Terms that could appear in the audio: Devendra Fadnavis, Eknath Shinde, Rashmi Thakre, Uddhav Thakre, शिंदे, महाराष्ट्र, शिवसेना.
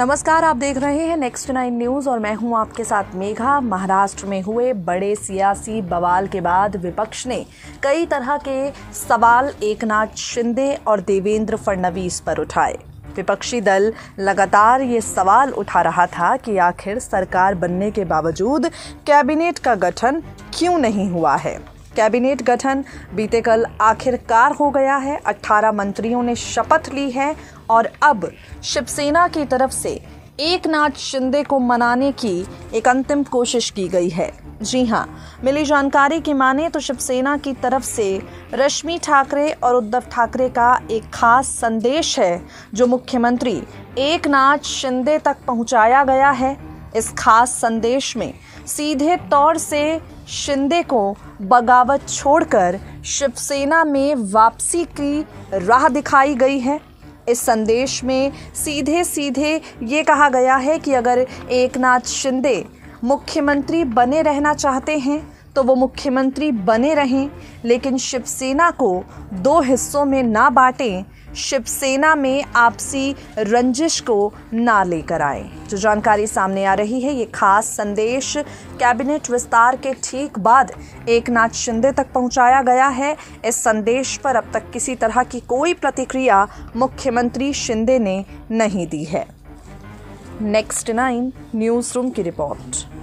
नमस्कार, आप देख रहे हैं नेक्स्ट 9 न्यूज़ और मैं हूं आपके साथ मेघा। महाराष्ट्र में हुए बड़े सियासी बवाल के बाद विपक्ष ने कई तरह के सवाल एकनाथ शिंदे और देवेंद्र फडणवीस पर उठाए। विपक्षी दल लगातार ये सवाल उठा रहा था कि आखिर सरकार बनने के बावजूद कैबिनेट का गठन क्यों नहीं हुआ है। कैबिनेट गठन बीते कल आखिरकार हो गया है। 18 मंत्रियों ने शपथ ली है और अब शिवसेना की तरफ से एकनाथ शिंदे को मनाने की एक अंतिम कोशिश की गई है। जी हाँ, मिली जानकारी की माने तो शिवसेना की तरफ से रश्मि ठाकरे और उद्धव ठाकरे का एक खास संदेश है जो मुख्यमंत्री एकनाथ शिंदे तक पहुंचाया गया है। इस खास संदेश में सीधे तौर से शिंदे को बगावत छोड़कर शिवसेना में वापसी की राह दिखाई गई है। इस संदेश में सीधे ये कहा गया है कि अगर एकनाथ शिंदे मुख्यमंत्री बने रहना चाहते हैं तो वो मुख्यमंत्री बने रहें, लेकिन शिवसेना को दो हिस्सों में ना बांटें, शिवसेना में आपसी रंजिश को ना लेकर आए। जो जानकारी सामने आ रही है, ये खास संदेश कैबिनेट विस्तार के ठीक बाद एकनाथ शिंदे तक पहुंचाया गया है। इस संदेश पर अब तक किसी तरह की कोई प्रतिक्रिया मुख्यमंत्री शिंदे ने नहीं दी है। नेक्स्ट 9 न्यूज़ रूम की रिपोर्ट।